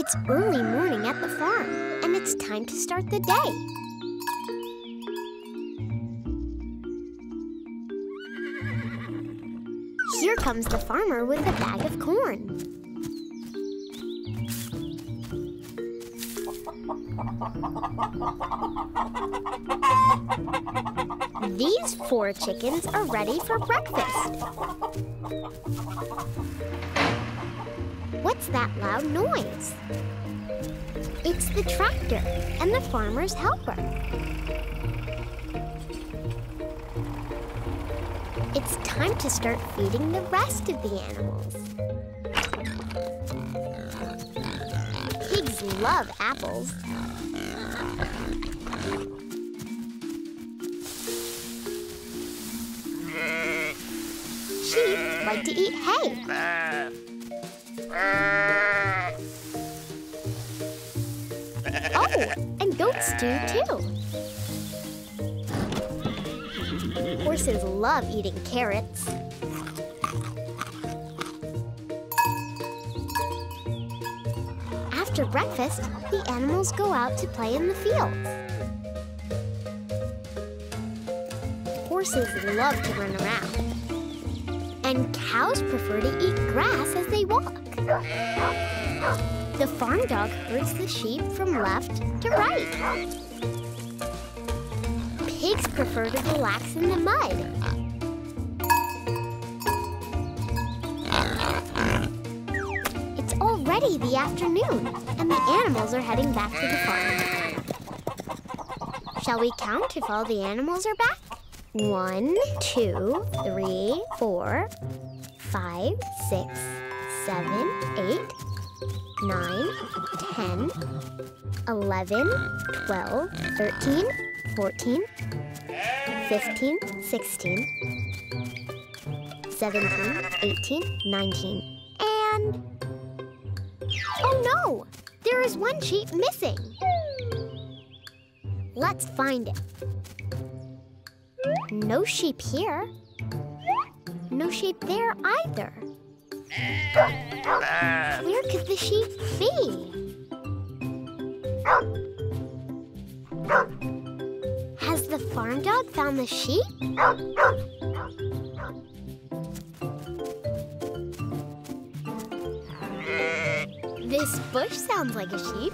It's early morning at the farm, and it's time to start the day. Here comes the farmer with a bag of corn. These 4 chickens are ready for breakfast. What's that loud noise? It's the tractor and the farmer's helper. It's time to start feeding the rest of the animals. Pigs love apples. Sheep like to eat hay. Oh, and goats do too. Horses love eating carrots. After breakfast, the animals go out to play in the fields. Horses love to run around. And cows prefer to eat grass as they walk. The farm dog herds the sheep from left to right. Pigs prefer to relax in the mud. It's already the afternoon, and the animals are heading back to the farm. Shall we count if all the animals are back? 1, 2, 3, 4, 5, 6, 7, 8, 9, 10, 11, 12, 13, 14, 15, 16, 17, 18, 19, and... Oh no! There is one sheep missing! Let's find it. No sheep here. No sheep there either. Where could the sheep be? Has the farm dog found the sheep? This bush sounds like a sheep.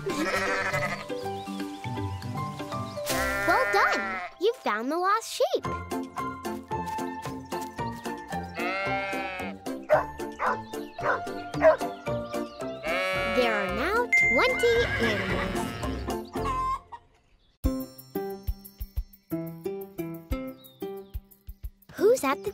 Well done! You found the lost sheep. There are now 20 animals. Who's at the...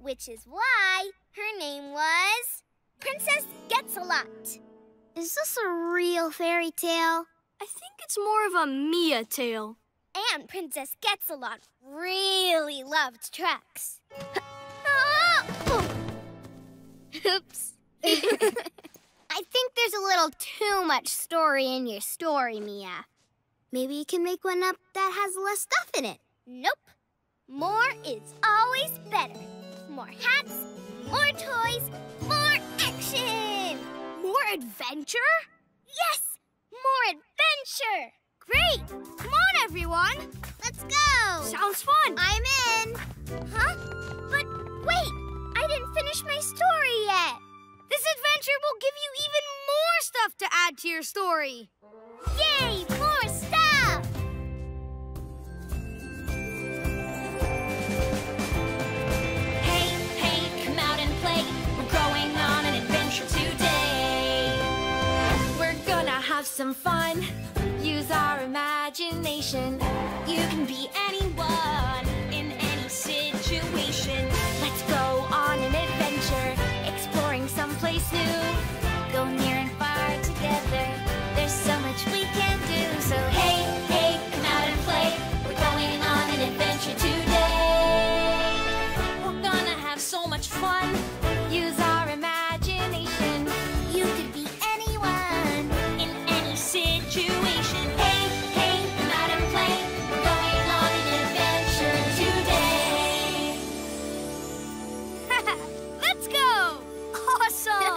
Which is why her name was Princess Gets-a-Lot. Is this a real fairy tale? I think it's more of a Mia tale. And Princess Gets-a-Lot really loved trucks. Oh! Oops. I think there's a little too much story in your story, Mia. Maybe you can make one up that has less stuff in it. Nope. More is always better. More hats, more toys, more action! More adventure? Yes! More adventure! Great! Come on, everyone! Let's go! Sounds fun! I'm in! Huh? But wait! I didn't finish my story yet! This adventure will give you even more stuff to add to your story! Yay! More stuff! Have some fun, use our imagination. You can be anyone in any situation. Let's go on an adventure, exploring someplace new. Go near and far together, there's so much we can do. So hey, hey, come out and play. We're going on an adventure today. We're gonna have so much fun, use our imagination. You could be situation. Hey, hey, come out and play. We're going on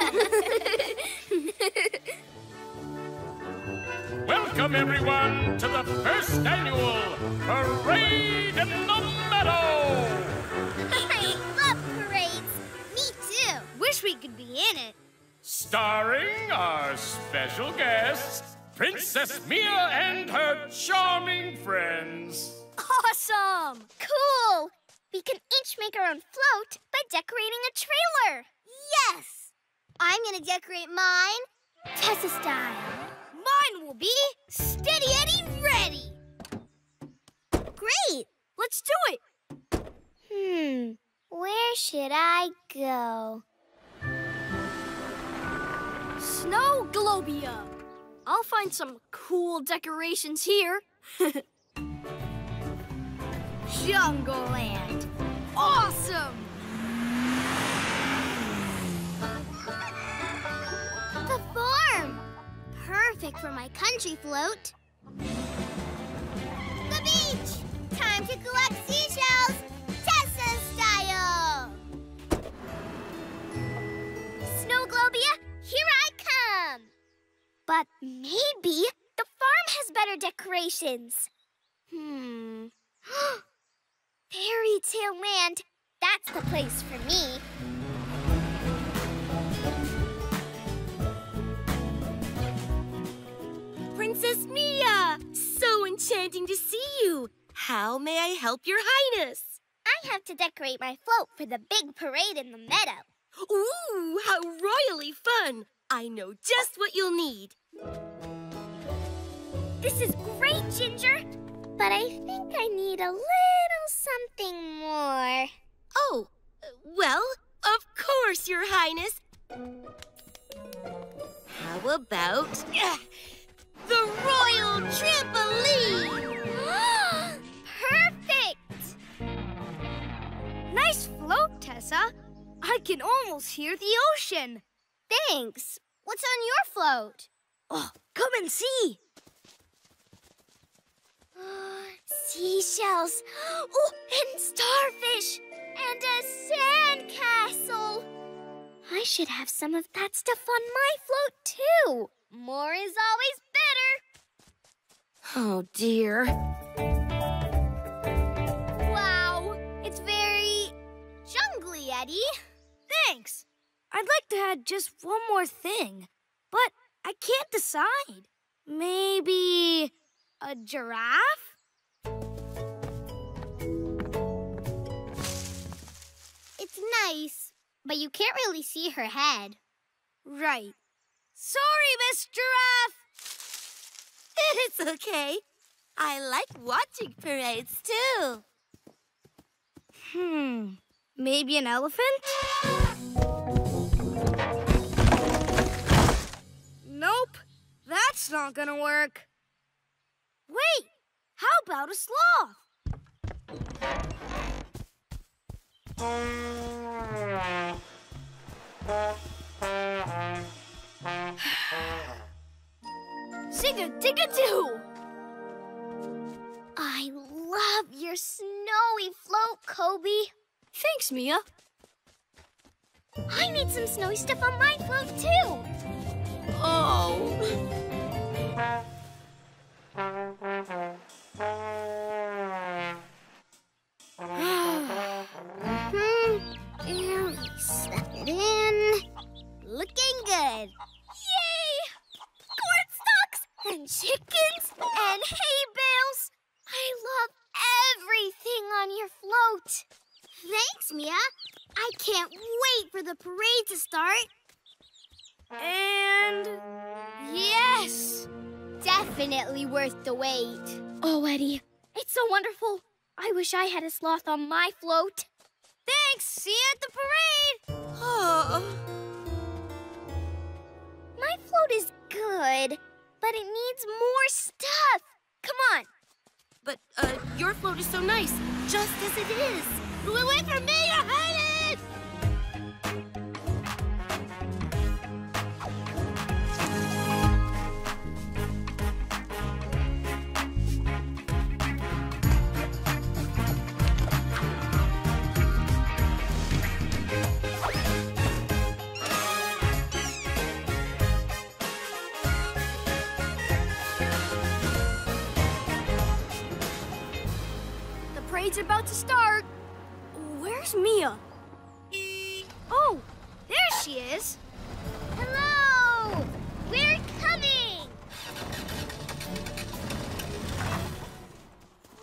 an adventure today. Let's go! Awesome! Welcome, everyone, to the first annual Parade in the Meadow! I love parades. Me too. Wish we could be in it. Starring our special guests, Princess Mia and her charming friends. Awesome! Cool! We can each make our own float by decorating a trailer. Yes! I'm gonna decorate mine Tessa style. Mine will be Steady Eddie Ready. Great! Let's do it! Where should I go? Snow Globia. I'll find some cool decorations here. Jungle Land. Awesome! The farm. Perfect for my country float. time to collect seashells, Tessa style! Snow Globia, here I come! But maybe the farm has better decorations. Fairy Tale Land, that's the place for me. Princess Mia! So enchanting to see you! How may I help your highness? I have to decorate my float for the big parade in the meadow. Ooh, how royally fun! I know just what you'll need. This is great, Ginger! But I think I need a little something more. Oh, well, of course, your highness. How about... the Royal Trampoline! Perfect! Nice float, Tessa. I can almost hear the ocean. Thanks. What's on your float? Oh, come and see. Seashells. Oh, and starfish. And a sandcastle. I should have some of that stuff on my float, too. More is always better. Oh, dear. Wow, it's very jungly, Eddie. Thanks. I'd like to add just one more thing, but I can't decide. Maybe a giraffe? It's nice, but you can't really see her head. Right. Sorry, Miss Giraffe! It's okay. I like watching parades, too. Maybe an elephant? Nope, that's not gonna work. Wait, how about a sloth? Sing-a-dig-a-doo! I love your snowy float, Kobe. Thanks, Mia. I need some snowy stuff on my float, too. Oh. And we stuck it in. Looking good. Yay! Corn stalks and chickens and hay bales. I love everything on your float. Thanks, Mia. I can't wait for the parade to start. And... yes! Definitely worth the wait. Oh, Eddie, it's so wonderful. I wish I had a sloth on my float. Thanks! See you at the parade! Oh... my float is good, but it needs more stuff. Come on. But your float is so nice, just as it is. Away from me, your highness! It's about to start. Where's Mia? Oh, there she is. Hello! We're coming!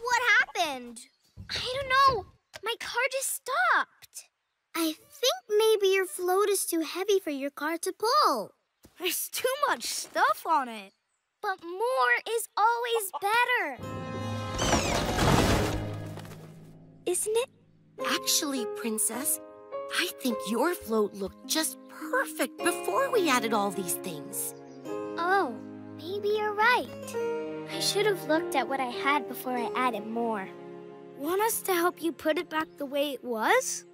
What happened? I don't know. My car just stopped. I think maybe your float is too heavy for your car to pull. There's too much stuff on it. But more is always better. Isn't it? Actually, Princess, I think your float looked just perfect before we added all these things. Oh, maybe you're right. I should have looked at what I had before I added more. Want us to help you put it back the way it was?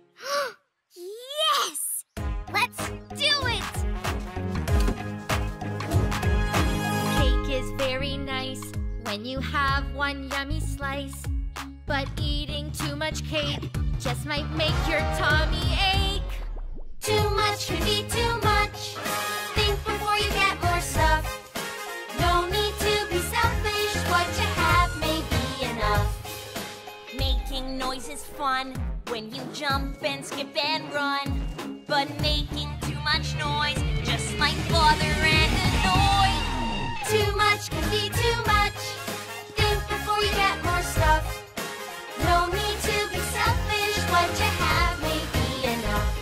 Yes! Let's do it! Cake is very nice when you have one yummy slice. But eating too much cake just might make your tummy ache. Too much can be too much. Think before you get more stuff. No need to be selfish. What you have may be enough. Making noise is fun when you jump and skip and run. But making too much noise just might bother and annoy. Too much can be too much. Think before you get more stuff. No need to be selfish. What you have may be enough.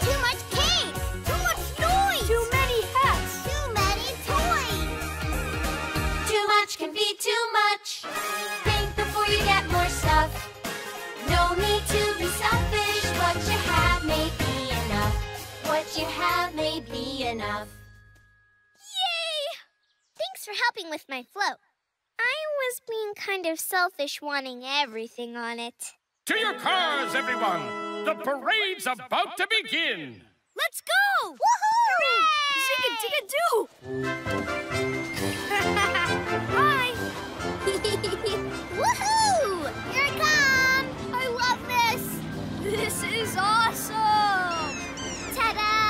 Too much cake. Too much noise. Too many hats. Too many toys. Too much can be too much. Think before you get more stuff. No need to be selfish. What you have may be enough. What you have may be enough. Thanks for helping with my float. I was being kind of selfish, wanting everything on it. To your cars, everyone! The parade's about to begin! Let's go! Woohoo! Zig-a-dig-a-doo! Hi! Woohoo! Here it comes! I love this! This is awesome! Ta-da!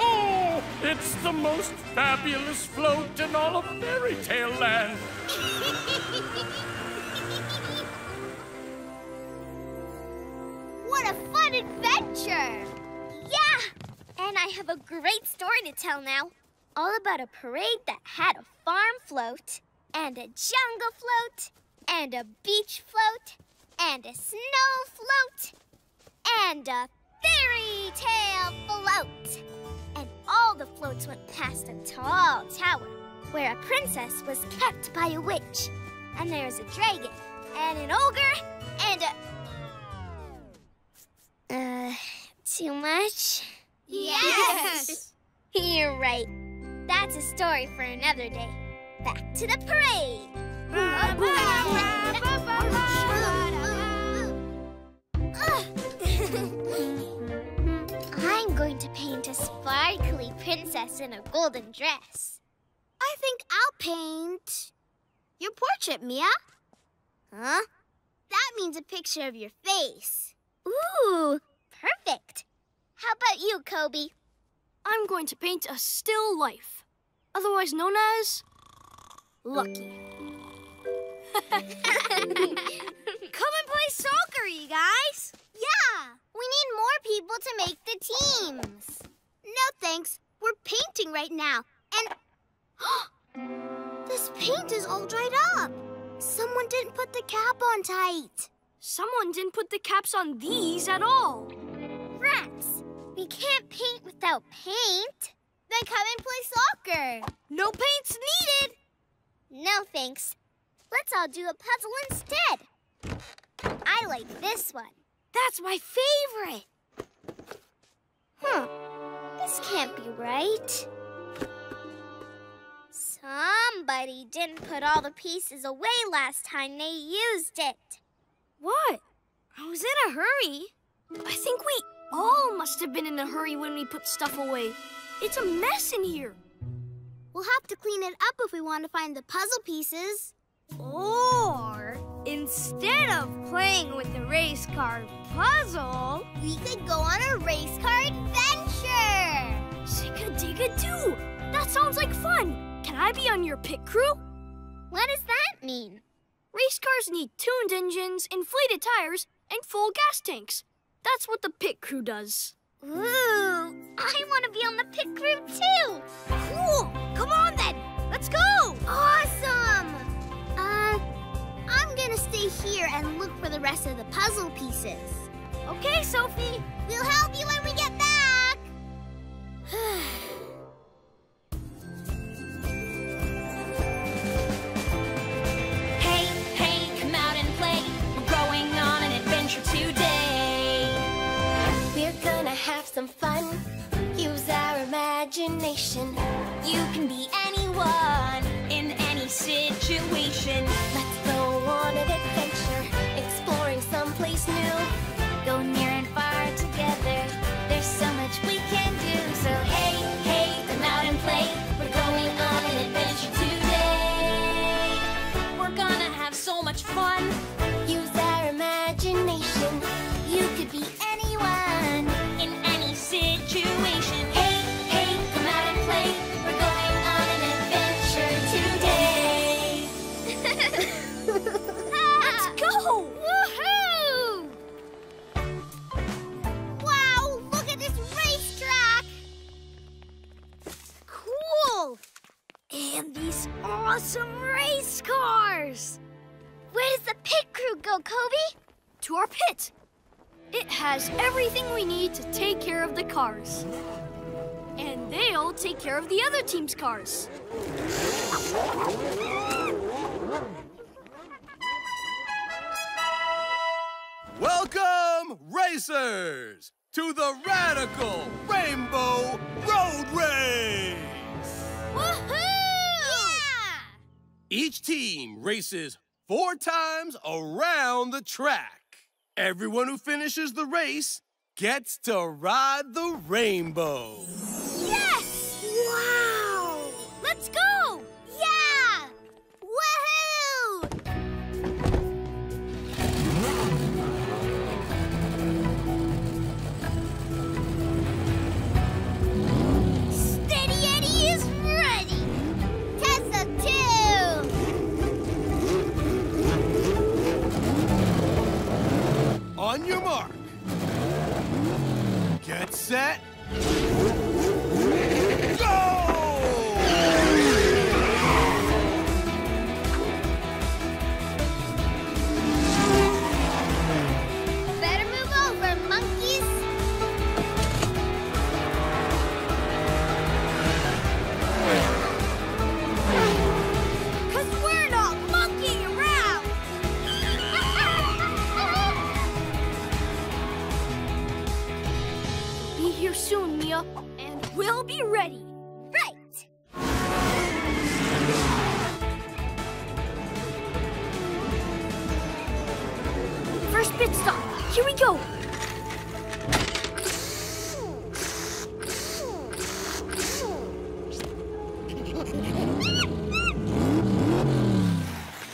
Oh! It's the most fabulous float in all of fairy tale land. What a fun adventure! Yeah! And I have a great story to tell now. All about a parade that had a farm float, and a jungle float, and a beach float, and a snow float, and a fairy tale float. And all the floats went past a tall tower where a princess was kept by a witch. And there was a dragon and an ogre and a... too much? Yes! You're right. That's a story for another day. Back to the parade! I'm going to paint a sparkly princess in a golden dress. I think I'll paint your portrait, Mia. Huh? That means a picture of your face. Ooh, perfect. How about you, Kobe? I'm going to paint a still life, otherwise known as Lucky. Come and play soccer, you guys. Yeah, we need more people to make the teams. No thanks, we're painting right now, and... This paint is all dried up. Someone didn't put the cap on tight. Someone didn't put the caps on these at all. Rats, we can't paint without paint. Then come and play soccer. No paint's needed. No thanks. Let's all do a puzzle instead. I like this one. That's my favorite. Huh. This can't be right. Somebody didn't put all the pieces away last time they used it. What? I was in a hurry. I think we all must have been in a hurry when we put stuff away. It's a mess in here. We'll have to clean it up if we want to find the puzzle pieces. Or, instead of playing with the race car puzzle, we could go on a race car adventure! Zig-a-dig-a-doo! That sounds like fun! Can I be on your pit crew? What does that mean? Race cars need tuned engines, inflated tires, and full gas tanks. That's what the pit crew does. Ooh! I want to be on the pit crew too! Cool! Come on then! Let's go! Awesome! I'm gonna stay here and look for the rest of the puzzle pieces. Okay, Sophie. We'll help you when we get back. Hey, hey, come out and play. We're going on an adventure today. We're gonna have some fun. Use our imagination. You can be anyone in any situation. Let's go on an adventure, exploring someplace new. Go near and far together. There's so much we can do. So hey, hey, come out and play. We're going on an adventure today. We're gonna have so much fun. some race cars! Where does the pit crew go, Kobe? To our pit. It has everything we need to take care of the cars. And they'll take care of the other team's cars. Welcome, racers, to the Radical Rainbow Road Race! Woohoo! Yeah! Each team races 4 times around the track. Everyone who finishes the race gets to ride the rainbow. Yes! Wow! Let's go! Yeah! Woohoo! Steady Eddie is ready! Tessa too! On your mark. Get set. Soon, Mia, and we'll be ready. Right! First pit stop. Here we go.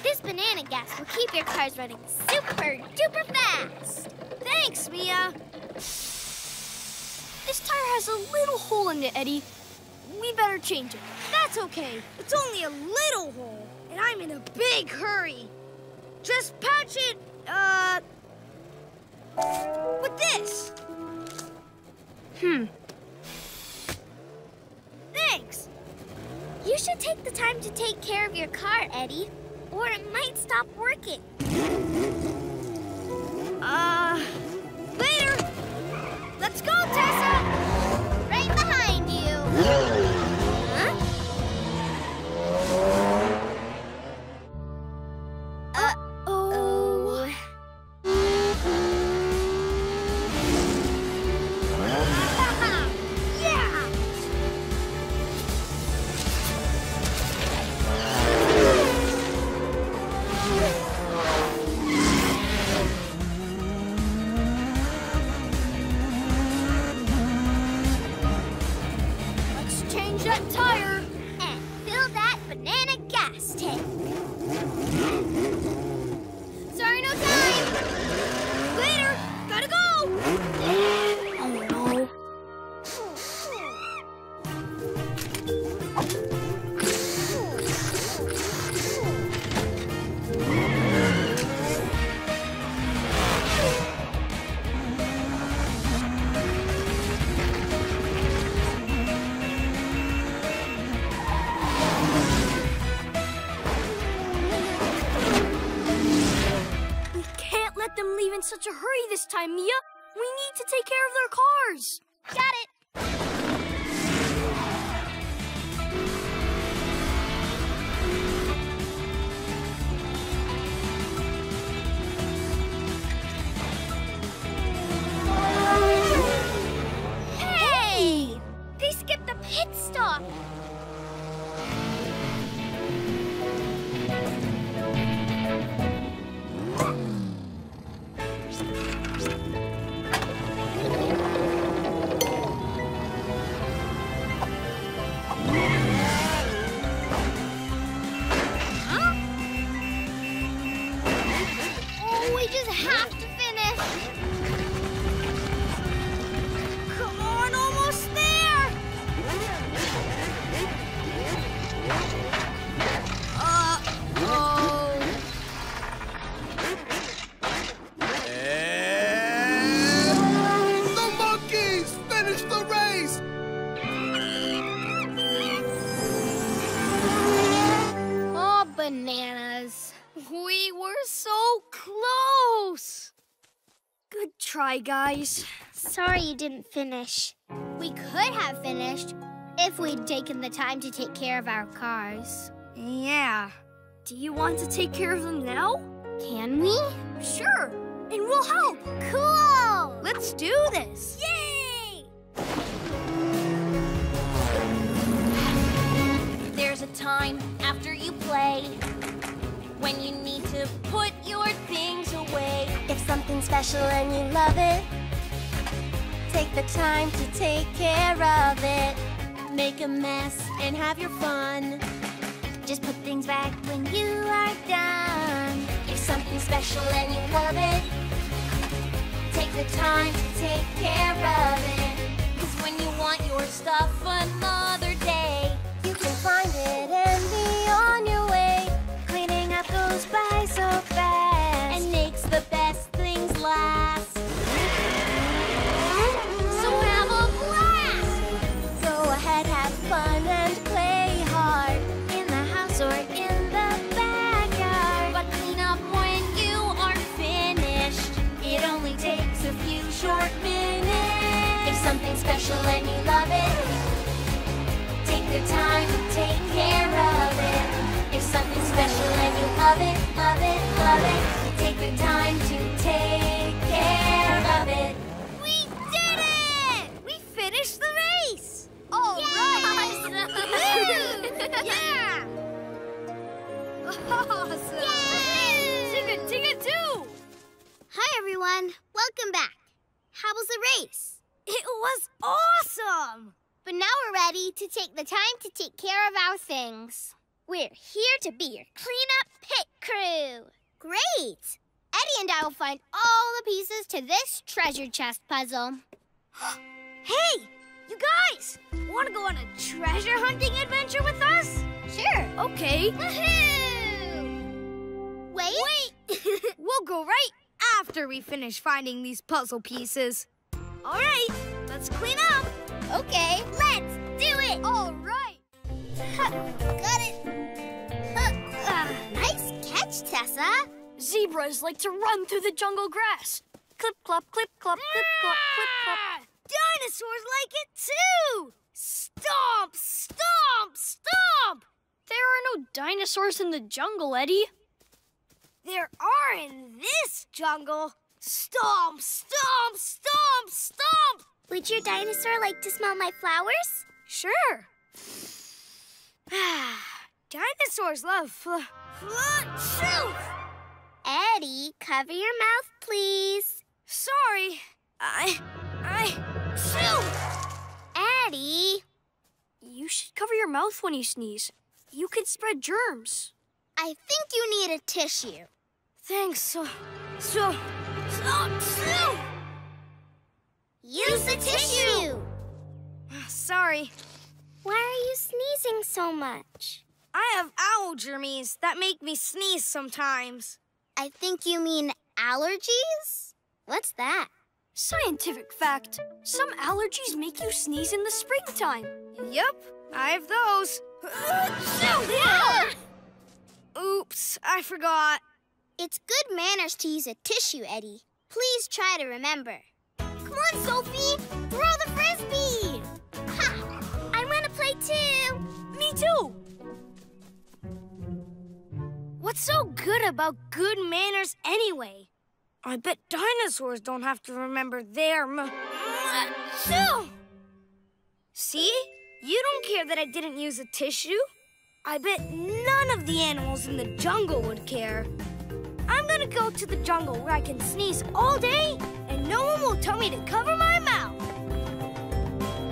This banana gas will keep your cars running super duper fast. Thanks, Mia. This tire has a little hole in it, Eddie. We better change it. That's okay. It's only a little hole, and I'm in a big hurry. Just patch it, with this. Thanks. You should take the time to take care of your car, Eddie, or it might stop working. Later. Let's go, Tessa! Right behind you. Huh? Uh-oh. Yeah! That tire. And fill that banana gas tank. Sorry, no time. Later. Gotta go. Oh, no. Them leave in such a hurry this time, Mia. We need to take care of their cars. Got it. Hey! They skipped the pit stop. Bananas. We were so close. Good try, guys. Sorry you didn't finish. We could have finished if we'd taken the time to take care of our cars. Yeah. Do you want to take care of them now? Can we? Sure. And we'll help. Cool. Let's do this. Yay! There's a time after you play when you need to put your things away. If something's special and you love it, take the time to take care of it. Make a mess and have your fun. Just put things back when you are done. If something's special and you love it, take the time to take care of it. 'Cause when you want your stuff another day, you can find it and be on your way. Cleaning up goes by so fast and makes the best things last. So have a blast! Go ahead, have fun and play hard. Or in the backyard, but clean up when you are finished. It only takes a few short minutes. If something's special and you love it, take the time to take care of it. If something's special and you love it, love it, love it, take the time to take care of it. We did it! We finished the race! All right! Yeah! Awesome! Yay! Chicka-chicka-choo! Hi, everyone. Welcome back. How was the race? It was awesome! But now we're ready to take the time to take care of our things. We're here to be your cleanup pit crew. Great! Eddie and I will find all the pieces to this treasure chest puzzle. Hey! You guys! Want to go on a treasure hunting adventure with us? Sure. Okay. Woohoo! Wait! We'll go right after we finish finding these puzzle pieces. All right, let's clean up. Okay, let's do it. All right. Ha, got it. Nice catch, Tessa. Zebras like to run through the jungle grass. Clip, clop, clip, clop, clip, clop, clip, clop. Dinosaurs like it too. Stomp, stomp, stomp. There are no dinosaurs in the jungle, Eddie. There are in this jungle. Stomp, stomp, stomp, stomp! Would your dinosaur like to smell my flowers? Sure. Dinosaurs love flowers. Eddie, cover your mouth, please. Sorry. Eddie! You should cover your mouth when you sneeze. You could spread germs. I think you need a tissue. Thanks. Use the tissue! Sorry. Why are you sneezing so much? I have allergies that make me sneeze sometimes. I think you mean allergies? What's that? Scientific fact. Some allergies make you sneeze in the springtime. Yep, I have those. Oops, I forgot. It's good manners to use a tissue, Eddie. Please try to remember. Come on, Sophie! Throw the frisbee! Ha! I want to play too! Me too! What's so good about good manners anyway? I bet dinosaurs don't have to remember their See? You don't care that I didn't use a tissue. I bet none of the animals in the jungle would care. I'm gonna go to the jungle where I can sneeze all day and no one will tell me to cover my mouth.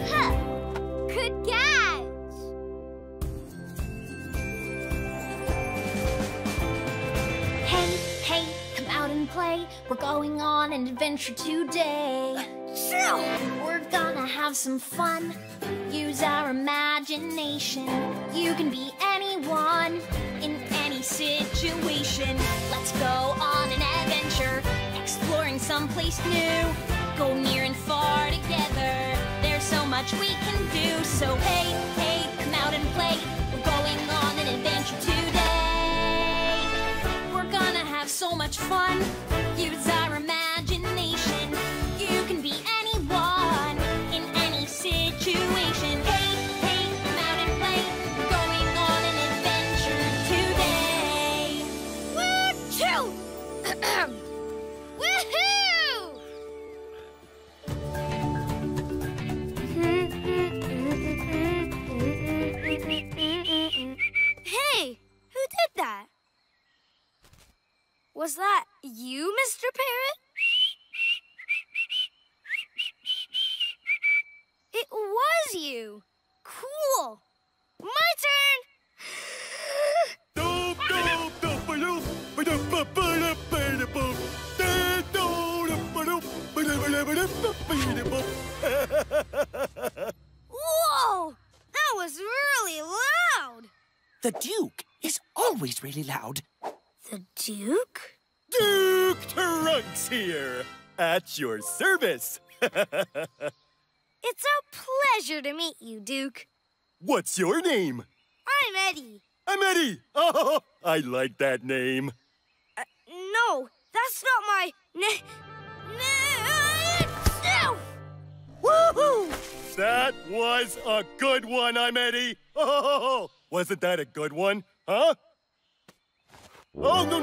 Huh. Good catch! Hey, hey, come out and play. We're going on an adventure today. We're gonna have some fun. Use our imagination. You can be anyone in any situation. Let's go on an adventure, exploring someplace new. Go near and far together. There's so much we can do. So hey, hey, come out and play. We're going on an adventure today. much fun. Use our imagination. You can be anyone in any situation. Hey, hey, come out and play. We're going on an adventure today. Woo-choo! Woohoo! Hey, who did that? Was that you, Mr. Parrot? It was you! Cool! My turn! Whoa! That was really loud! The Duke is always really loud. The Duke? Duke Trunks here, at your service. It's a pleasure to meet you, Duke. What's your name? I'm Eddie. I'm Eddie. Oh, I like that name. No, that's not my name. No! Woohoo! That was a good one, I'm Eddie. Oh, wasn't that a good one, huh? Oh, no.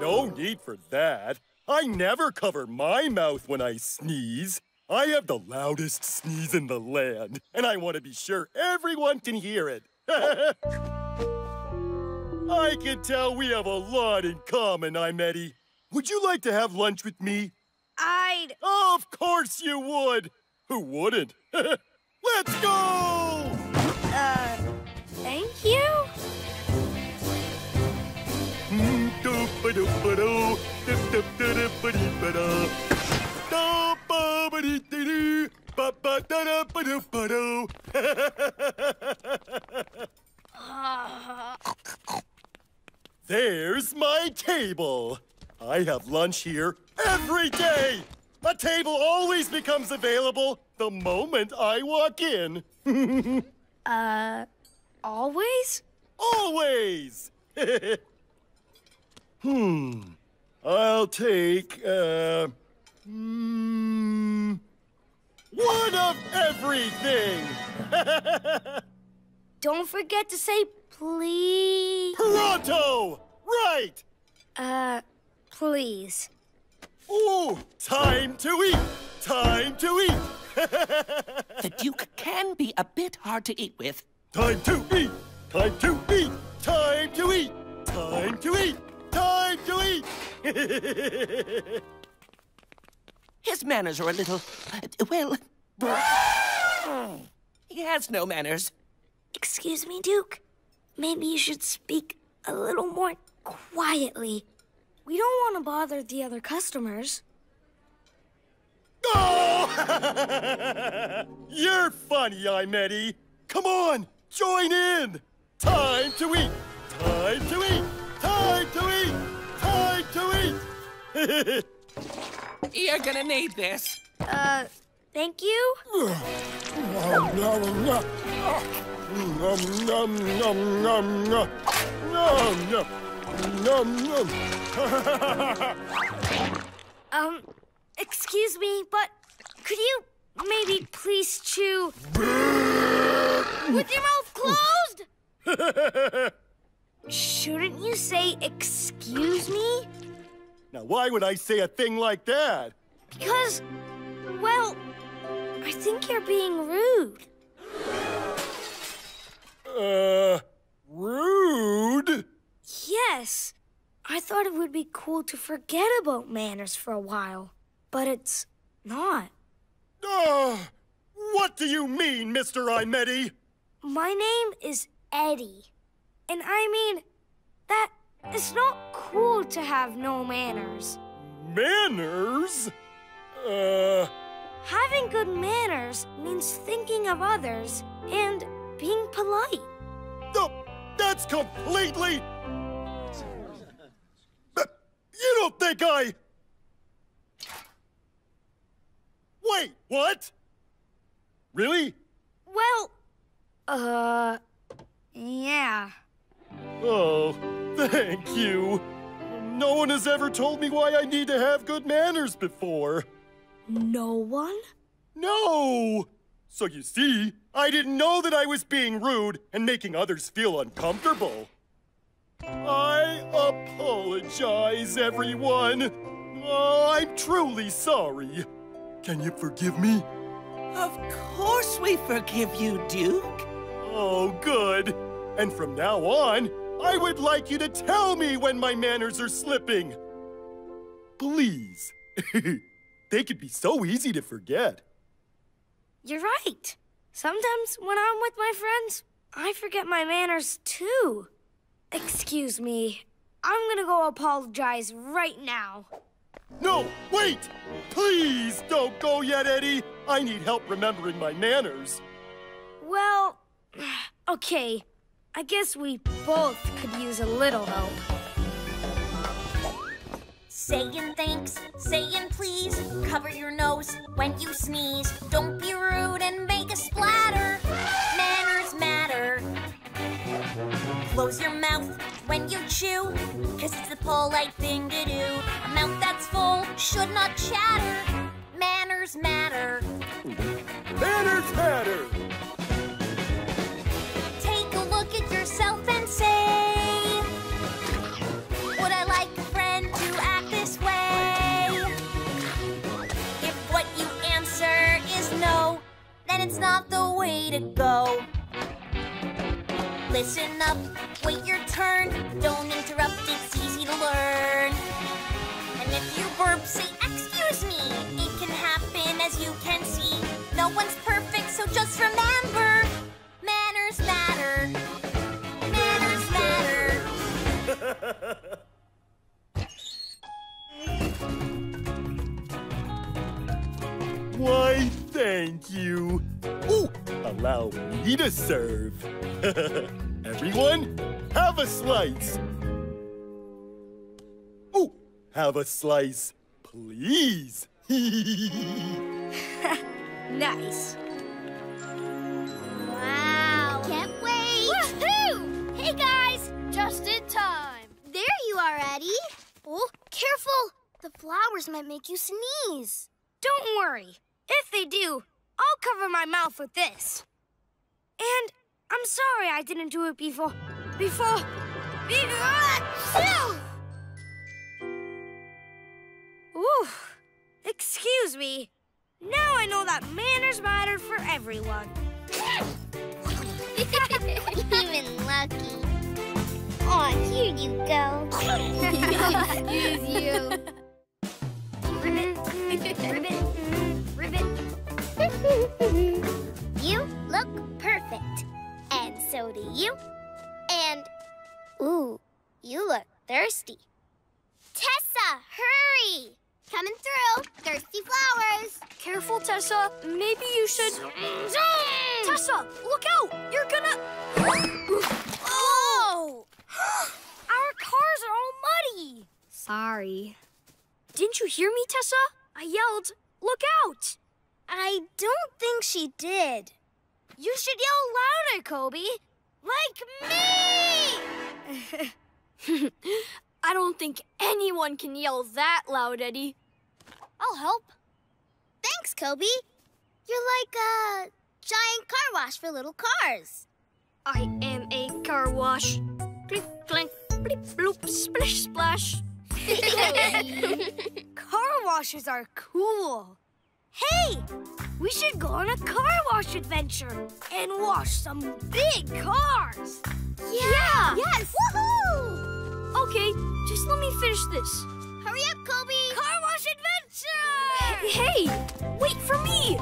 No need for that. I never cover my mouth when I sneeze. I have the loudest sneeze in the land, and I want to be sure everyone can hear it. I can tell we have a lot in common, I'm Eddie. Would you like to have lunch with me? I'd... Oh, of course you would. Who wouldn't? Let's go! Thank you? There's my table. I have lunch here every day. A table always becomes available the moment I walk in. Always? Always! I'll take, one of everything! Don't forget to say please. Pronto! Right! Please. Ooh, time to eat! Time to eat! The Duke can be a bit hard to eat with. Time to eat! Time to eat! Time to eat! Time to eat! Time to eat! His manners are a little... well... He has no manners. Excuse me, Duke. Maybe you should speak a little more quietly. We don't want to bother the other customers. Oh! You're funny, I'm Eddie. Come on, join in. Time to eat. Time to eat. Time to eat! Time to eat! You're gonna need this. Thank you? Excuse me, but could you maybe please chew... with your mouth closed? Shouldn't you say, excuse me? Now, why would I say a thing like that? Because, well, I think you're being rude. Rude? Yes. I thought it would be cool to forget about manners for a while, but it's not. What do you mean, Mr. I'm Eddie? My name is Eddie. And I mean, that it's not cool to have no manners. Manners? Having good manners means thinking of others and being polite. No, that's completely... You don't think I... Wait, what? Really? Well, yeah. Oh, thank you. No one has ever told me why I need to have good manners before. No one? No! So you see, I didn't know that I was being rude and making others feel uncomfortable. I apologize, everyone. Oh, I'm truly sorry. Can you forgive me? Of course we forgive you, Duke. Oh, good. And from now on, I would like you to tell me when my manners are slipping. Please. They could be so easy to forget. You're right. Sometimes when I'm with my friends, I forget my manners too. Excuse me. I'm gonna go apologize right now. No, wait! Please don't go yet, Eddie. I need help remembering my manners. Well, okay. I guess we both could use a little help. Saying thanks, saying please, cover your nose when you sneeze. Don't be rude and make a splatter. Manners matter. Close your mouth when you chew, 'cause it's the polite thing to do. A mouth that's full should not chatter. Manners matter. Manners matter. Take a look at yourself and say, would I like a friend to act this way? If what you answer is no, then it's not the way to go. Listen up, wait your turn. Don't interrupt, it's easy to learn. And if you burp, say, excuse me. It can happen, as you can see. No one's perfect, so just remember, manners matter. Manners matter. Why, thank you. Ooh, allow me to serve. Everyone, have a slice. Ooh, have a slice, please. Nice. Wow. Can't wait. Woohoo! Hey, guys, just in time. There you are, Eddie. Oh, careful. The flowers might make you sneeze. Don't worry. If they do, I'll cover my mouth with this. And I'm sorry I didn't do it before. Ooh, excuse me. Now I know that manners matter for everyone. Even Lucky. Aw, here you go. Excuse you. Ribbon, ribbon, ribbon. You look perfect. And so do you. And, ooh, you look thirsty. Tessa, hurry! Coming through, thirsty flowers. Careful, Tessa. Maybe you should... Tessa, look out! You're gonna... Oh! Our cars are all muddy. Sorry. Didn't you hear me, Tessa? I yelled, look out! I don't think she did. You should yell louder, Kobe. Like me! I don't think anyone can yell that loud, Eddie. I'll help. Thanks, Kobe. You're like a giant car wash for little cars. I am a car wash. Blink, blink, blip, bloop, splish, splash. Car washes are cool. Hey, we should go on a car wash adventure and wash some big cars. Yeah. Yes. Woohoo! Okay, just let me finish this. Hurry up, Kobe. Car wash adventure! Hey, wait for me.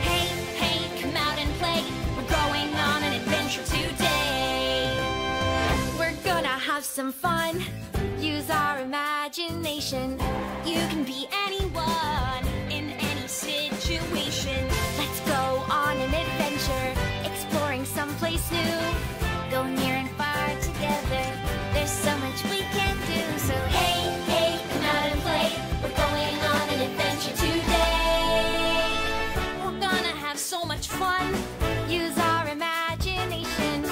Hey, hey, come out and play. We're going on an adventure today. We're gonna have some fun. Use our imagination. You can be anyone in any situation. Let's go on an adventure, exploring someplace new. Go near and far together. There's so much we can do. So hey, hey, come out and play. We're going on an adventure today. We're gonna have so much fun. Use our imagination.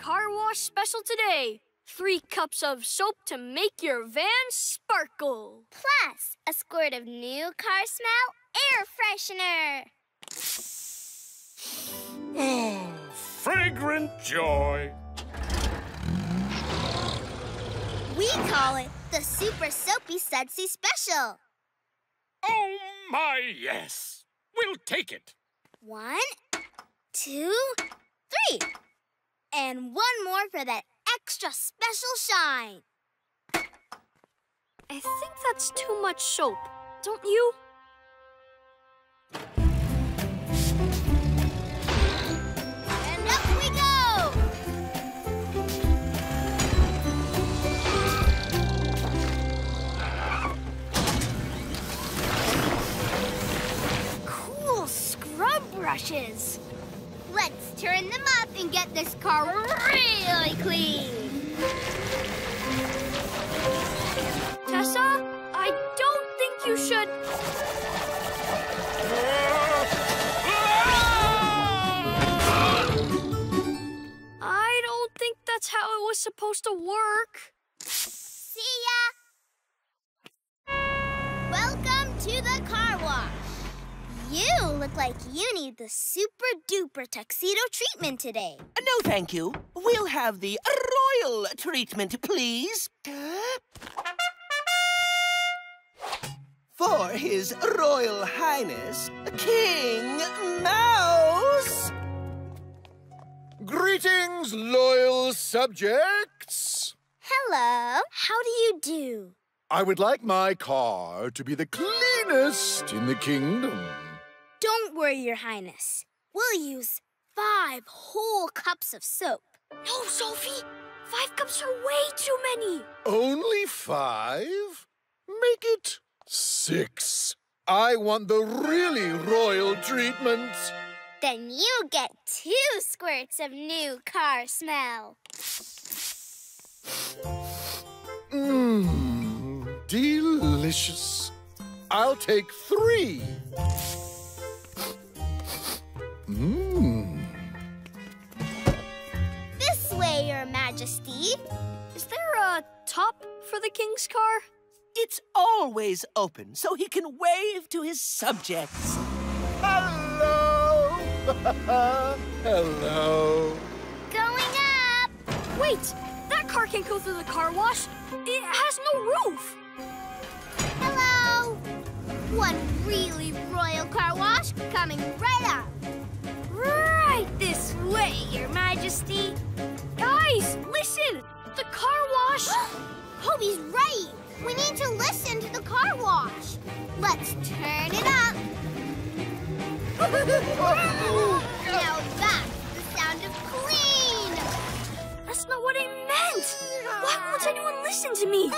car wash special today. 3 cups of soap to make your van sparkle. Plus, a squirt of new car smell air freshener. Fragrant joy. We call it the Super Soapy Sudsy Special. Oh, my, yes. We'll take it. 1, 2, 3. And 1 more for that extra special shine. I think that's too much soap, don't you? And up we go! Cool scrub brushes. Let's turn them up and get this car really clean. Tessa, I don't think you should... I don't think that's how it was supposed to work. See ya! Welcome to the car wash. You look like you need the super-duper tuxedo treatment today. No, thank you. We'll have the royal treatment, please. For His Royal Highness, King Mouse. Greetings, loyal subjects. Hello. How do you do? I would like my car to be the cleanest in the kingdom. Don't worry, Your Highness. We'll use 5 whole cups of soap. No, Sophie! 5 cups are way too many. Only 5? Make it 6. I want the really royal treatment. Then you get 2 squirts of new car smell. Mmm, delicious. I'll take 3. This way, Your Majesty. Is there a top for the king's car? It's always open, so he can wave to his subjects. Hello! Hello. Going up! Wait! That car can't go through the car wash. It has no roof. Hello! One really royal car wash coming right up. Right this way, Your Majesty. Guys, listen! The car wash! Hobie's right! We need to listen to the car wash. Let's turn it up. Now that's the sound of clean! That's not what I meant! Why won't anyone listen to me?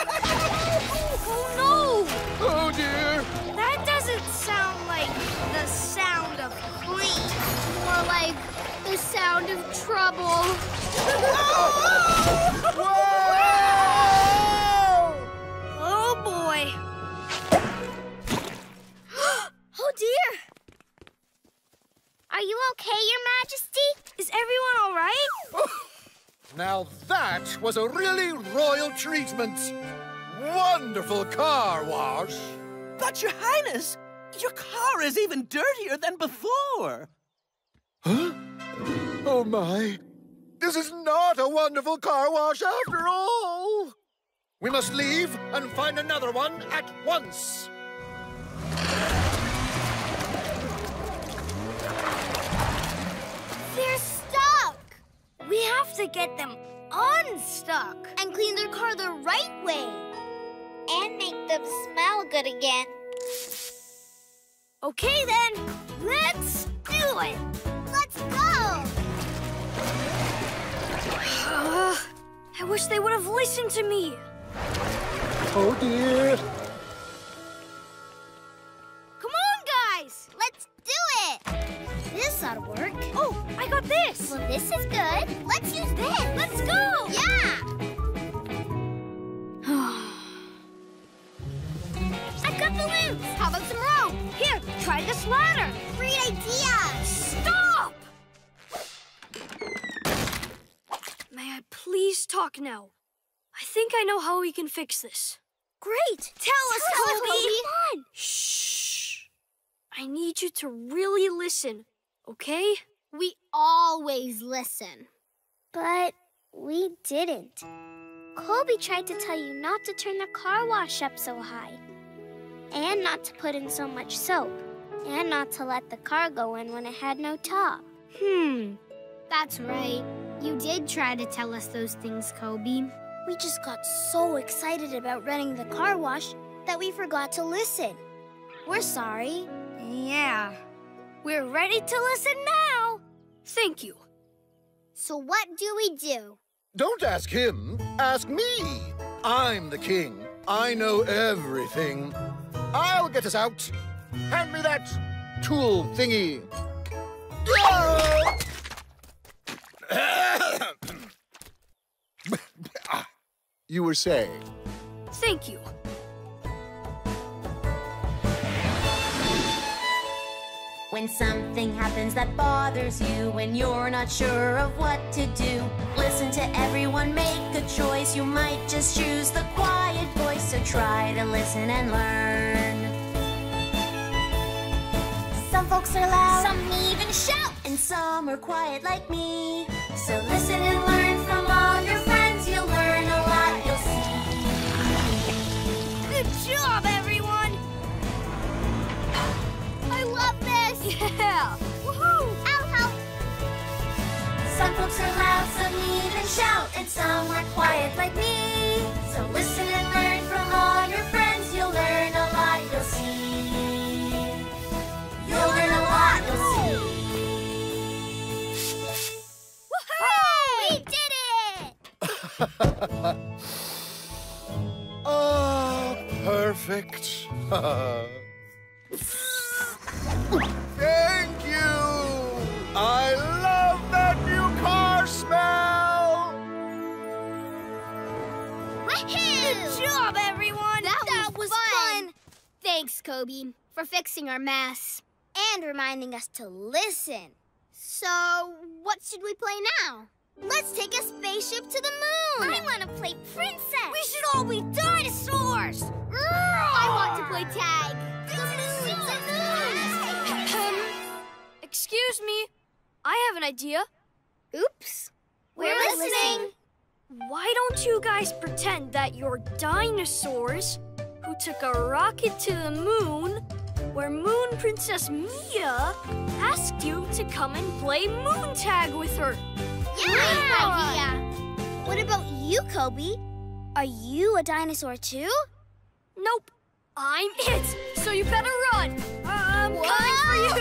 Oh no! Oh dear! That doesn't sound like the sound of clean. More like the sound of trouble. Oh boy. Oh dear. Are you okay, Your Majesty? Is everyone all right? Now that was a really royal treatment. Wonderful car wash. But Your Highness, your car is even dirtier than before. Huh? Oh, my. This is not a wonderful car wash after all. We must leave and find another one at once. They're stuck. We have to get them unstuck. And clean their car the right way. And make them smell good again. Okay, then. Let's do it. Let's go. I wish they would have listened to me. Oh, dear. Come on, guys. Let's do it. This ought to work. Oh, I got this. Well, this is good. Let's use this. Let's go. Yeah. I've got balloons. How about some rope? Here, try this ladder. Great idea. Stop! talk now. I think I know how we can fix this. Great! Tell us, Kobe! Shh! I need you to really listen, okay? We always listen. But we didn't. Kobe tried to tell you not to turn the car wash up so high, and not to put in so much soap, and not to let the car go in when it had no top. That's right. You did try to tell us those things, Kobe. We just got so excited about running the car wash that we forgot to listen. We're sorry. Yeah. We're ready to listen now. Thank you. So what do we do? Don't ask him. Ask me. I'm the king. I know everything. I'll get us out. Hand me that tool thingy. Oh! You were saying? Thank you. When something happens that bothers you, when you're not sure of what to do, listen to everyone, make a choice. You might just choose the quiet voice, so try to listen and learn. Some folks are loud, some even shout, and some are quiet like me. So listen and learn from all your friends. You'll learn a lot, you'll see. Good job, everyone! I love this! Yeah! Woohoo! I'll help! Some folks are loud, some even shout, and some are quiet like me. So listen and learn from all your friends. You'll learn a lot, you'll see. You'll learn a lot, you'll see. Hey! We did it! Oh, perfect. Thank you! I love that new car smell! Woohoo! Good job, everyone! That was fun! Thanks, Kobe, for fixing our mess. And reminding us to listen. So, what should we play now? Let's take a spaceship to the moon! I want to play princess! We should all be dinosaurs! Roar! I want to play tag! The moon! Excuse me, I have an idea. Oops. We're listening! Why don't you guys pretend that you're dinosaurs who took a rocket to the moon, where Moon Princess Mia asked you to come and play moon tag with her. Yeah! Great idea! What about you, Kobe? Are you a dinosaur too? Nope. I'm it, so you better run. I'm coming for you.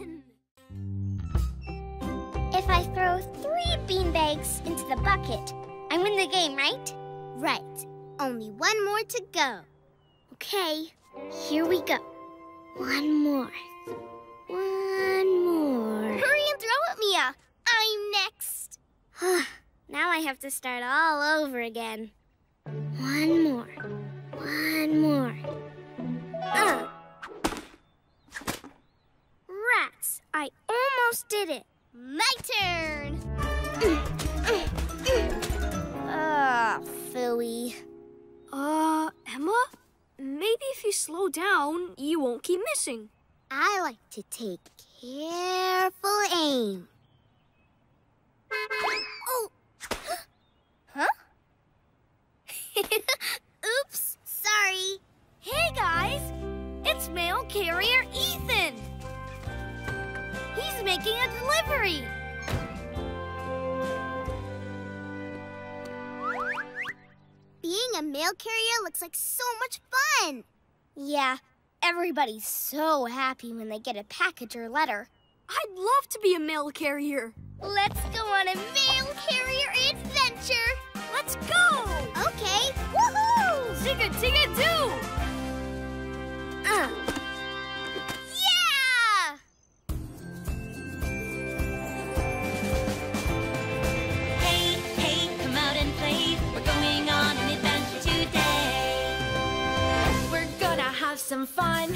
Run! If I throw 3 beanbags into the bucket, I win the game, right? Right. Only 1 more to go. Okay. Here we go. 1 more. Hurry and throw it, Mia. I'm next. Now I have to start all over again. 1 more. Oh. Rats, I almost did it. My turn. Phooey. Emma? Maybe if you slow down, you won't keep missing. I like to take careful aim. Oh! Huh? Oops, sorry. Hey, guys! It's mail carrier Ethan! He's making a delivery! Being a mail carrier looks like so much fun! Yeah, everybody's so happy when they get a package or letter. I'd love to be a mail carrier. Let's go on a mail carrier adventure! Let's go! Okay, woohoo! Zigga-digga-doo! Yeah! Hey, hey, come out and play. We're going on an adventure today. We're gonna have some fun.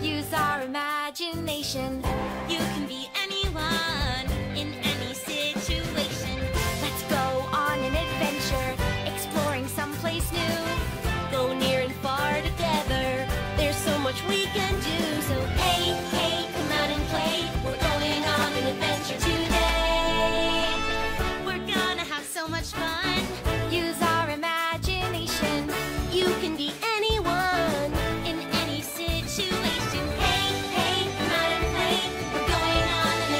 Use our imagination. You can be anyone in any situation. Let's go much we can do. So hey, hey, come out and play. We're going on an adventure today. We're gonna have so much fun. Use our imagination. You can be anyone in any situation. Hey, hey, come out and play. We're going on an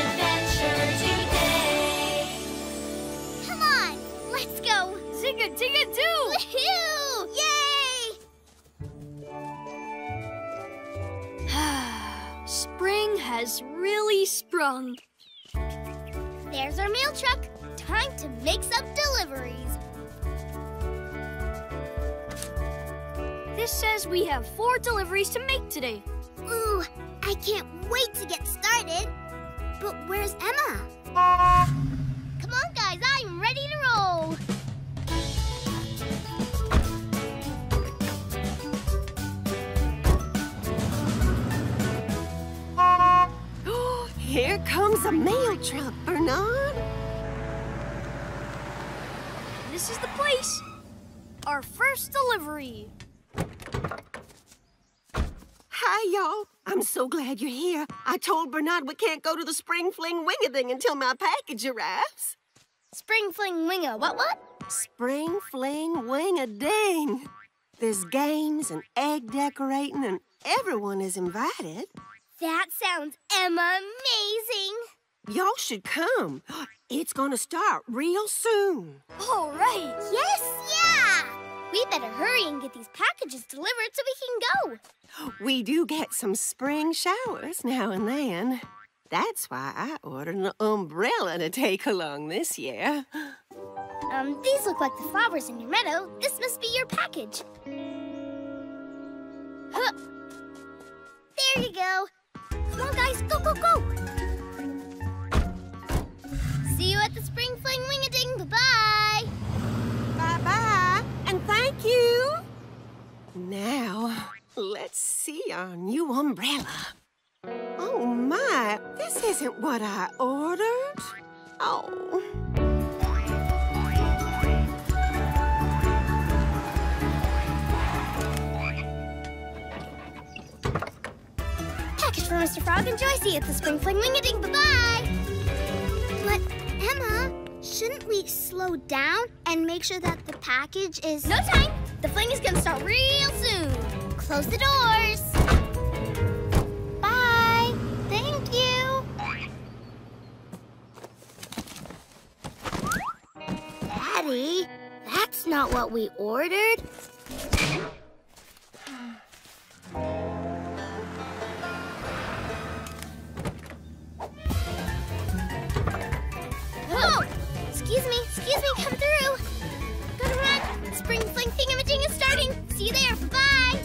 adventure today. Come on, let's go. Zig-a-dig-a-doo! Woohoo! Yay! Spring has really sprung. There's our mail truck. Time to mix up deliveries. This says we have 4 deliveries to make today. Ooh, I can't wait to get started. But where's Emma? Come on, guys, I'm ready to roll. Here comes a mail truck, Bernard. This is the place. Our first delivery. Hi, y'all. I'm so glad you're here. I told Bernard we can't go to the Spring Fling Wing-a-Ding until my package arrives. Spring Fling Winga what? Spring Fling Wing-a-Ding. There's games and egg decorating and everyone is invited. That sounds amazing! Y'all should come. It's gonna start real soon. All right. Yes! Yeah! We better hurry and get these packages delivered so we can go. We do get some spring showers now and then. That's why I ordered an umbrella to take along this year. These look like the flowers in your meadow. This must be your package. Huh. There you go. Come on, guys, go, go, go! See you at the Spring Fling Wing-a-Ding. Bye-bye! Bye-bye, and thank you! Now, let's see our new umbrella. Oh, my, this isn't what I ordered. Oh. For Mr. Frog and Joycey at the Spring Fling Wing-a-Ding. Bye-bye! But, Emma, shouldn't we slow down and make sure that the package is... No time! The fling is gonna start real soon. Close the doors. Bye! Thank you! Daddy, that's not what we ordered. Excuse me, come through. Gotta run. Spring Fling Thingamajig is starting. See you there. Bye.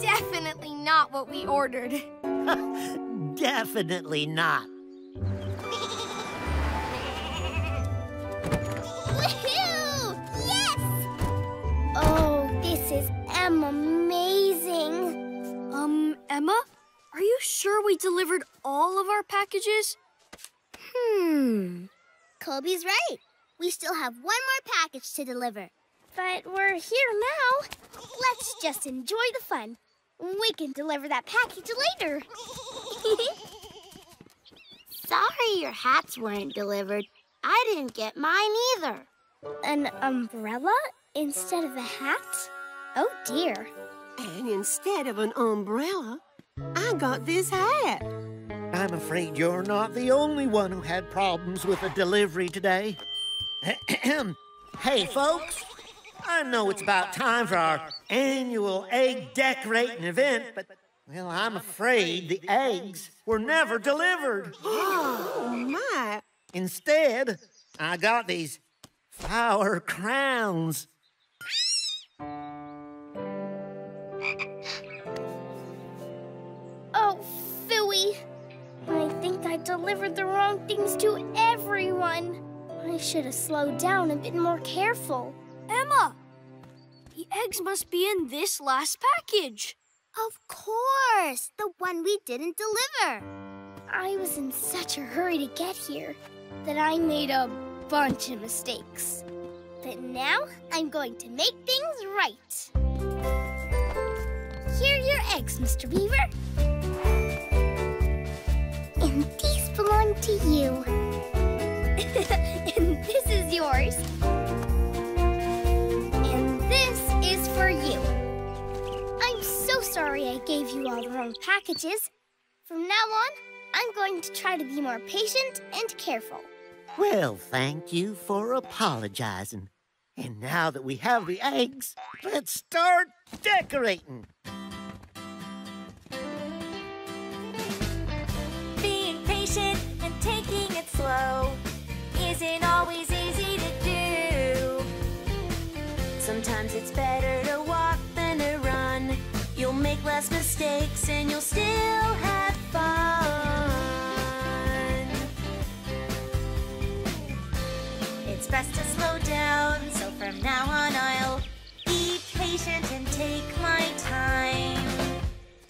Definitely not what we ordered. Definitely not. Woohoo! Yes! Oh, this is amazing. Emma, are you sure we delivered all of our packages? Colby's right. We still have one more package to deliver. But we're here now. Let's just enjoy the fun. We can deliver that package later. Sorry your hats weren't delivered. I didn't get mine either. An umbrella instead of a hat? Oh, dear. And instead of an umbrella, I got this hat. I'm afraid you're not the only one who had problems with a delivery today. Hey, folks, I know it's about time for our annual egg decorating event, but, well, I'm afraid the eggs were never delivered. Oh, my. Instead, I got these flower crowns. Oh, phooey. I think I delivered the wrong things to everyone. I should have slowed down and been more careful. Emma, the eggs must be in this last package. Of course, the one we didn't deliver. I was in such a hurry to get here that I made a bunch of mistakes. But now I'm going to make things right. Here are your eggs, Mr. Beaver. And these belong to you. And this is yours. And this is for you. I'm so sorry I gave you all the wrong packages. From now on, I'm going to try to be more patient and careful. Well, thank you for apologizing. And now that we have the eggs, let's start decorating. Being patient and taking it slow isn't always easy to do. Sometimes it's better to walk than to run. You'll make less mistakes and you'll still have fun. It's best to slow down, so from now on I'll be patient and take my time.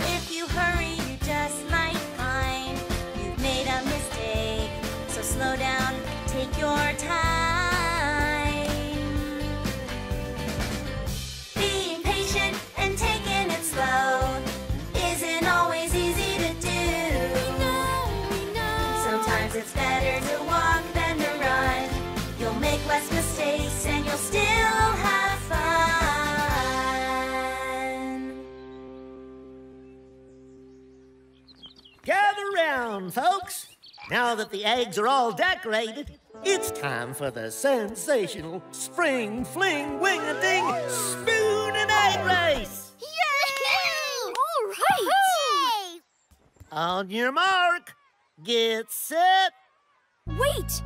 If you hurry, you just might find you've made a mistake. So slow down, take your time. Being patient and taking it slow isn't always easy to do. We know. Sometimes it's better to walk than to run. You'll make less mistakes and you'll still have fun. Gather round, folks. Now that the eggs are all decorated, it's time for the sensational spring fling wing-a-ding spoon and egg race! Yay! All right! Yay! On your mark, get set. Wait!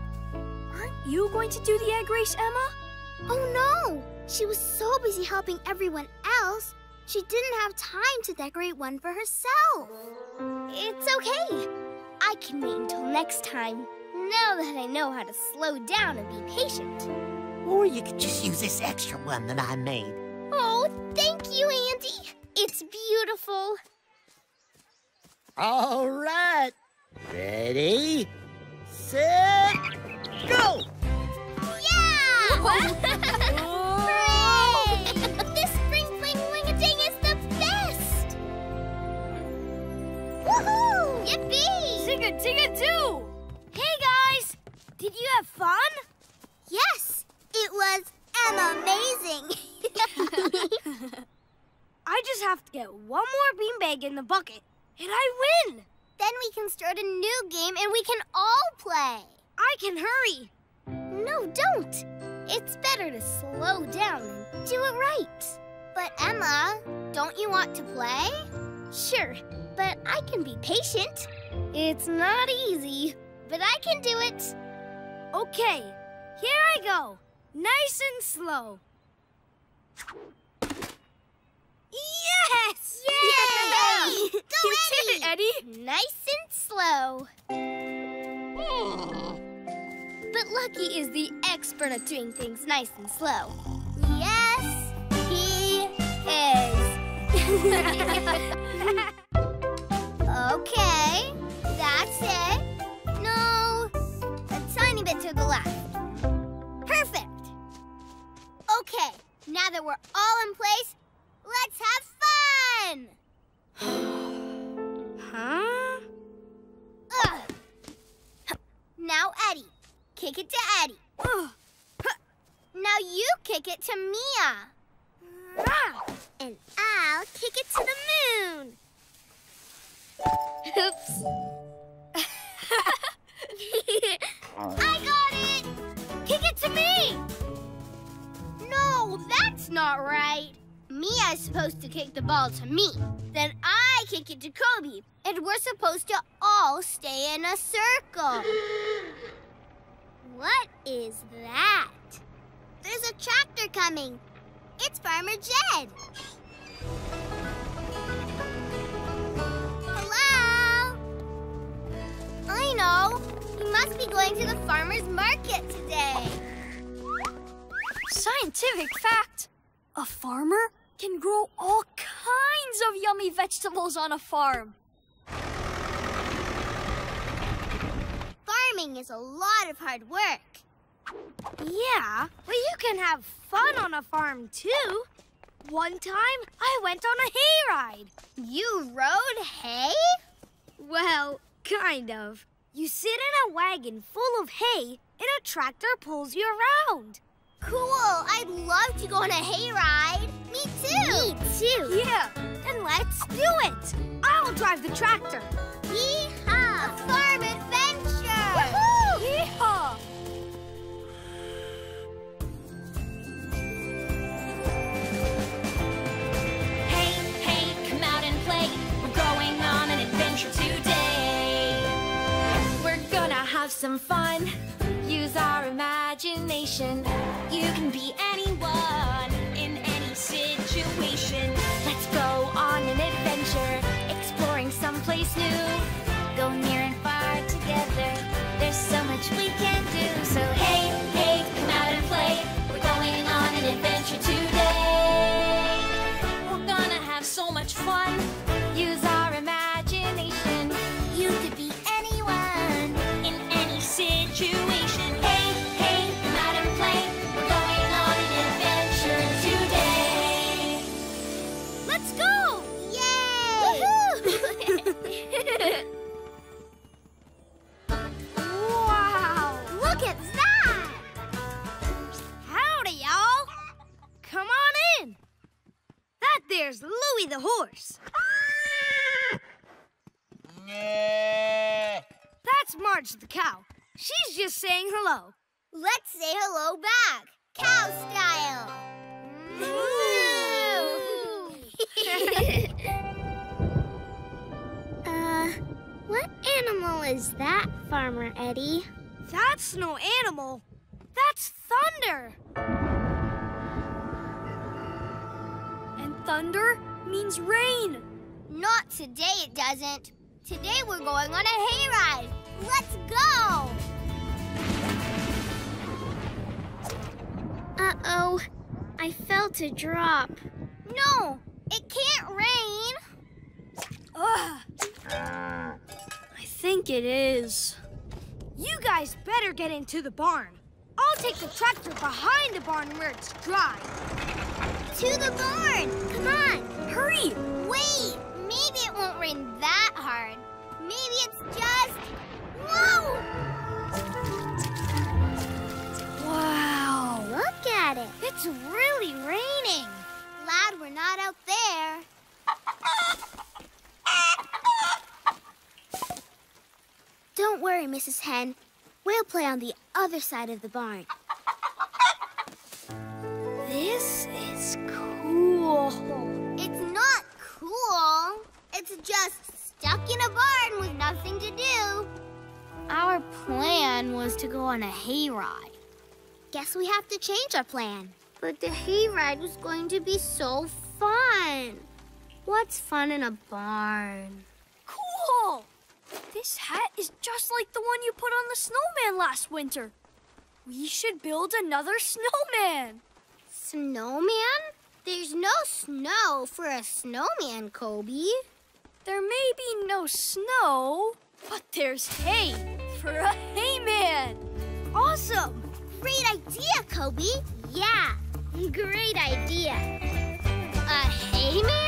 Aren't you going to do the egg race, Emma? Oh no! She was so busy helping everyone else, she didn't have time to decorate one for herself. It's okay. I can wait until next time, now that I know how to slow down and be patient. Or you could just use this extra one that I made. Oh, thank you, Andy. It's beautiful. All right. Ready, set, go! Yeah! Hooray! This spring fling wing-a-ding is the best! Woohoo! Yippee! Dig-a-dig-a-doo! Hey, guys! Did you have fun? Yes! It was amazing! I just have to get one more beanbag in the bucket, and I win! Then we can start a new game, and we can all play! I can hurry! No, don't! It's better to slow down and do it right! But, Emma, don't you want to play? Sure, but I can be patient. It's not easy, but I can do it. Okay, here I go. Nice and slow. Yes! Yay! Go, you did it, Eddie. Nice and slow. But Lucky is the expert at doing things nice and slow. Yes, he is. Okay, that's it. No, a tiny bit to the left. Perfect. Okay, now that we're all in place, let's have fun. Huh? Ugh. Now Eddie, kick it to Eddie. Now you kick it to Mia. And I'll kick it to the moon. Oops. I got it! Kick it to me! No, that's not right. Mia's supposed to kick the ball to me. Then I kick it to Kobe. And we're supposed to all stay in a circle. What is that? There's a tractor coming. It's Farmer Jed. I know. He must be going to the farmer's market today. Scientific fact. A farmer can grow all kinds of yummy vegetables on a farm. Climbing is a lot of hard work. Yeah, but you can have fun on a farm, too. One time, I went on a hayride. You rode hay? Well, kind of. You sit in a wagon full of hay, and a tractor pulls you around. Cool! I'd love to go on a hayride. Me too! Me too! Yeah, then let's do it! I'll drive the tractor. Yee-haw! A farm adventure! Woohoo! Yee-haw! Hey, hey, come out and play. We're going on an adventure today. We're gonna have some fun. Use our imagination. You can be anyone in any situation. Let's go on an adventure, exploring someplace new. Go near and far together. There's so much we can do. So hey, hey, come out and play. We're going on an adventure today. We're gonna have so much fun. Use our imagination. You could be anyone in any situation. Wow! Look at that! Howdy, y'all! Come on in! That there's Louie the horse. That's Marge the cow. She's just saying hello. Let's say hello back, cow style. Moo! What animal is that, Farmer Eddie? That's no animal. That's thunder. And thunder means rain. Not today, it doesn't. Today we're going on a hayride. Let's go! Uh-oh. I felt a drop. No, it can't rain. Ugh. I think it is. You guys better get into the barn. I'll take the tractor behind the barn where it's dry. To the barn! Come on! Hurry! Wait! Maybe it won't rain that hard. Maybe it's just... Whoa! Wow! Look at it! It's really raining. Glad we're not out there. Don't worry, Mrs. Hen. We'll play on the other side of the barn. This is cool. It's not cool. It's just stuck in a barn with nothing to do. Our plan was to go on a hayride. Guess we have to change our plan. But the hayride was going to be so fun. What's fun in a barn? Cool! This hat is just like the one you put on the snowman last winter. We should build another snowman. Snowman? There's no snow for a snowman, Kobe. There may be no snow, but there's hay for a hayman. Awesome! Great idea, Kobe. Yeah, great idea. A hayman?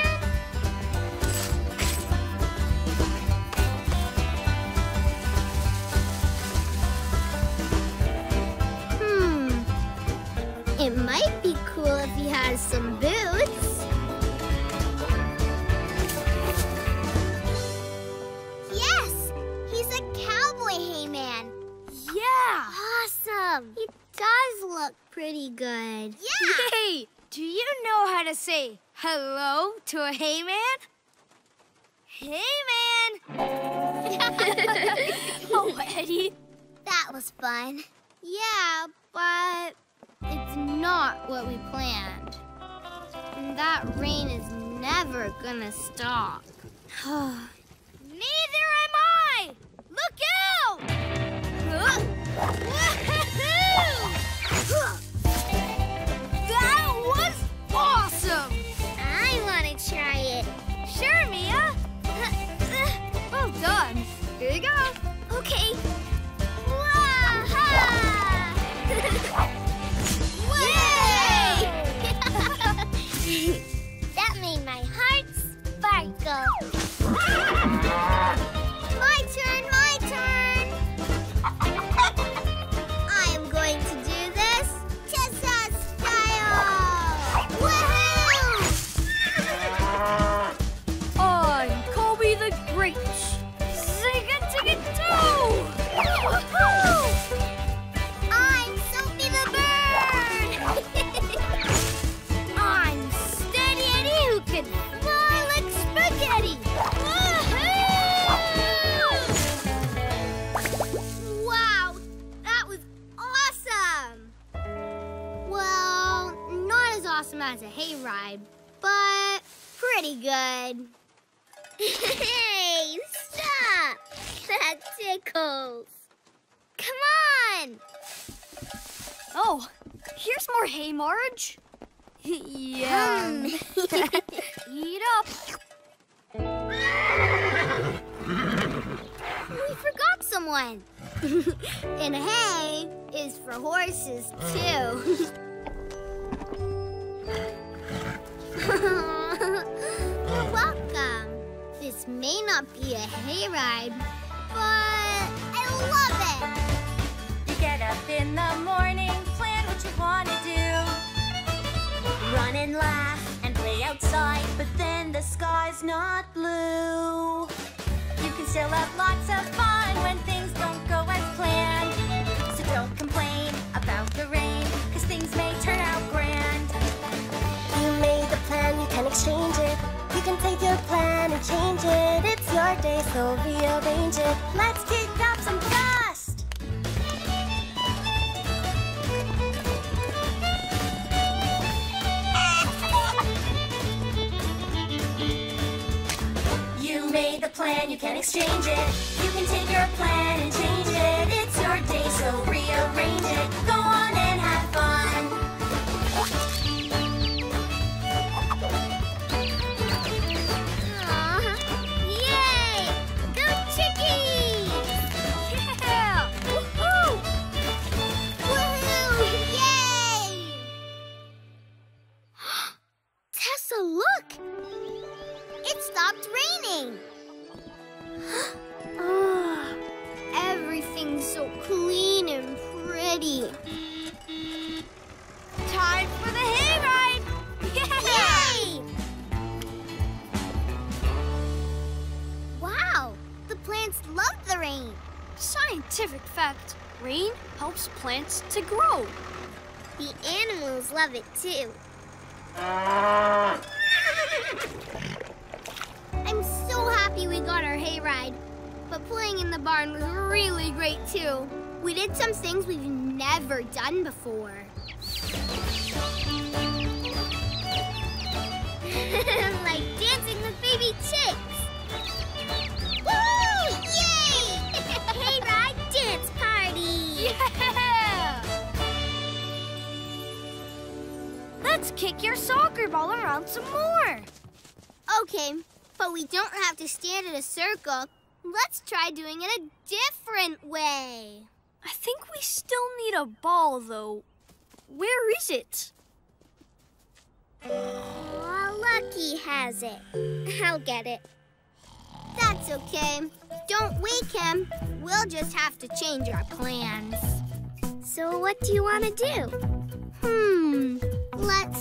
It might be cool if he has some boots. Yes! He's a cowboy hayman. Yeah! Awesome! He does look pretty good. Yeah! Yay! Do you know how to say hello to a hayman? Hayman! Oh, Eddie. That was fun. Yeah, but... it's not what we planned. And that rain is never gonna stop. Neither am I! Look out! Woohoo! That was awesome! I wanna try it. Sure, Mia. Well done. Here you go. Okay. As a hayride, but pretty good. Hey, stop! That tickles. Come on! Oh, here's more hay, Marge. Yum. Eat up. We forgot someone. And hay is for horses, too. You're welcome. This may not be a hayride, but I love it. You get up in the morning, plan what you want to do. Run and laugh and play outside, but then the sky's not blue. You can still have lots of fun when things don't go as planned. So don't complain about the rain, because things may turn out grand. You can exchange it. You can take your plan and change it. It's your day, so rearrange it. Let's kick up some dust. You made the plan, you can exchange it. You can take your plan and change it. It's your day, so rearrange it. Go on and have fun. Rain helps plants to grow. The animals love it too. I'm so happy we got our hayride, but playing in the barn was really great too. We did some things we've never done before. Like dancing with baby chicks. Woo! Yay! Hayride dance party! Yeah! Let's kick your soccer ball around some more. Okay, but we don't have to stand in a circle. Let's try doing it a different way. I think we still need a ball, though. Where is it? Oh, Lucky has it. I'll get it. That's okay. Don't wake him. We'll just have to change our plans. So what do you want to do? Let's